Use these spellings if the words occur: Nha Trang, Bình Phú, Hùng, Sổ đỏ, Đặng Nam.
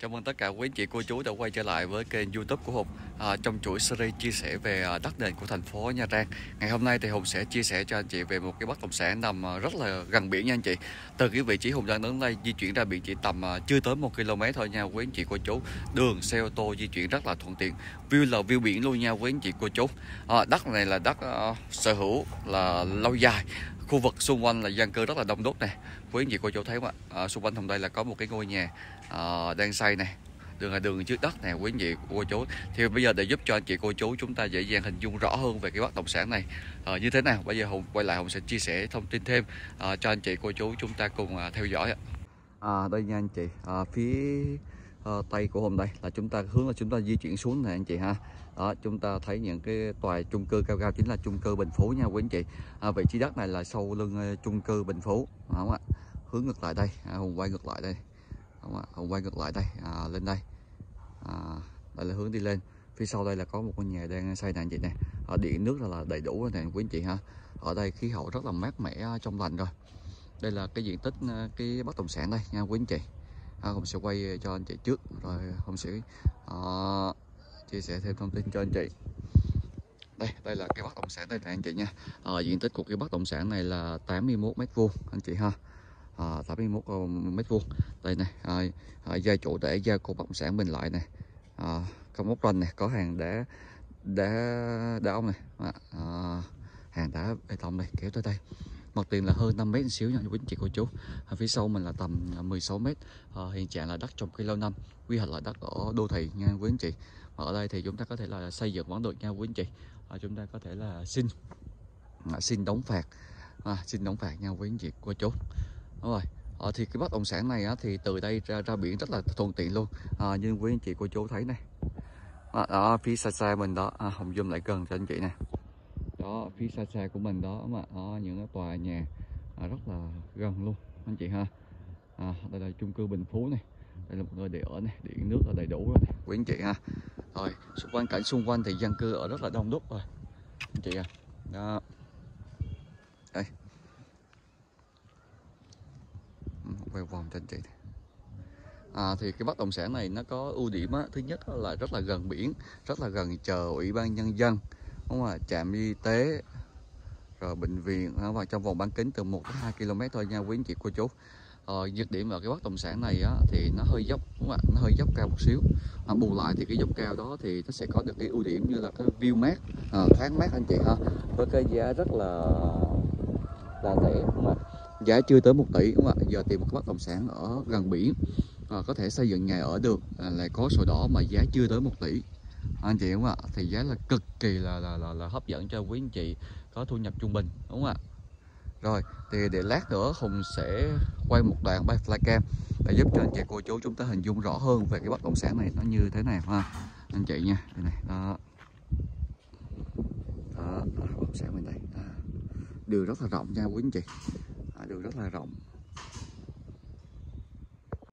Chào mừng tất cả quý anh chị cô chú đã quay trở lại với kênh YouTube của Hùng trong chuỗi series chia sẻ về đất nền của thành phố Nha Trang. Ngày hôm nay thì Hùng sẽ chia sẻ cho anh chị về một cái bất động sản nằm rất là gần biển nha anh chị. Từ cái vị trí Hùng đang đứng đây di chuyển ra biển chỉ tầm chưa tới 1 km thôi nha quý anh chị cô chú. Đường xe ô tô di chuyển rất là thuận tiện. View là view biển luôn nha quý anh chị cô chú. Đất này là đất sở hữu là lâu dài. Khu vực xung quanh là dân cư rất là đông đúc này. Quý anh chị cô chú thấy không ạ? Xung quanh Hùng đây là có một cái ngôi nhà đang xây này, đường là đường trước đất này quý anh chị cô chú. Thì bây giờ để giúp cho anh chị cô chú chúng ta dễ dàng hình dung rõ hơn về cái bất động sản này như thế nào, bây giờ Hùng quay lại Hùng sẽ chia sẻ thông tin thêm cho anh chị cô chú chúng ta cùng theo dõi ạ. Đây nha anh chị, phía tây của Hùng đây là chúng ta hướng là chúng ta di chuyển xuống này anh chị ha. Đó, chúng ta thấy những cái tòa chung cư cao chính là chung cư Bình Phú nha quý anh chị. Vị trí đất này là sau lưng chung cư Bình Phú, đúng không ạ? Hướng ngược lại đây, Hùng quay ngược lại đây, đúng không ạ? Hùng quay ngược lại đây, lên đây, đây là hướng đi lên. Phía sau đây là có một ngôi nhà đang xây này anh chị nè. Ở điện nước là đầy đủ rồi nè quý anh chị ha. Ở đây khí hậu rất là mát mẻ trong lành rồi. Đây là cái diện tích cái bất động sản đây nha quý anh chị. Hùng sẽ quay cho anh chị trước rồi Hùng sẽ chia sẻ thêm thông tin cho anh chị. Đây là cái bất động sản đây này anh chị nha. Diện tích của cái bất động sản này là 81 m² anh chị ha. 81 m². Đây này, gia chủ để gia cổ bất động sản mình lại này, không móc ranh này, có hàng đá ông này, hàng đá bê tông này kéo tới đây. Mặt tiền là hơn 5 mét một xíu nha quý anh chị cô chú. Phía sau mình là tầm 16 m. Hiện trạng là đất trồng cây lâu năm, quy hoạch là đất ở đô thị nha quý anh chị. Ở đây thì chúng ta có thể là xây dựng vẫn được nha quý anh chị. Chúng ta có thể là xin đóng phạt, xin đóng phạt nha quý anh chị cô chú. Đúng rồi. Thì cái bất động sản này thì từ đây ra biển rất là thuận tiện luôn. Như quý anh chị cô chú thấy này, đó phía xa mình đó, Hồng zoom lại gần cho anh chị nè. Đó, phía xa của mình đó mà những cái tòa nhà rất là gần luôn anh chị ha. Đây là chung cư Bình Phú này, đây là một nơi để ở này, điện nước là đầy đủ rồi này quý anh chị ha. Rồi quan cảnh xung quanh thì dân cư ở rất là đông đúc rồi anh chị ha. Đó đây quay vòng cho anh chị này. Thì cái bất động sản này nó có ưu điểm thứ nhất là rất là gần biển, rất là gần chờ Ủy ban Nhân dân, đúng không ạ? Trạm y tế rồi bệnh viện, và trong vòng bán kính từ 1 đến 2 km thôi nha quý anh chị cô chú. Nhược điểm ở cái bất động sản này thì nó hơi dốc, đúng không ạ? Nó hơi dốc cao một xíu. Bù lại thì cái dốc cao đó thì nó sẽ có được cái ưu điểm như là cái view mát, thoáng mát anh chị ha, với cái giá rất là rẻ, đúng không ạ? Giá chưa tới 1 tỷ, đúng không ạ? Giờ tìm một bất động sản ở gần biển có thể xây dựng nhà ở được, lại có sổ đỏ mà giá chưa tới 1 tỷ anh chị, đúng không ạ? Thì giá là cực kỳ là hấp dẫn cho quý anh chị có thu nhập trung bình, đúng không ạ? Rồi thì để lát nữa Hùng sẽ quay một đoạn bay flycam để giúp cho anh chị cô chú chúng ta hình dung rõ hơn về cái bất động sản này nó như thế nào ha anh chị nha. Đây này, đó bất động sản bên đây, đường rất là rộng nha quý anh chị, đường rất là rộng.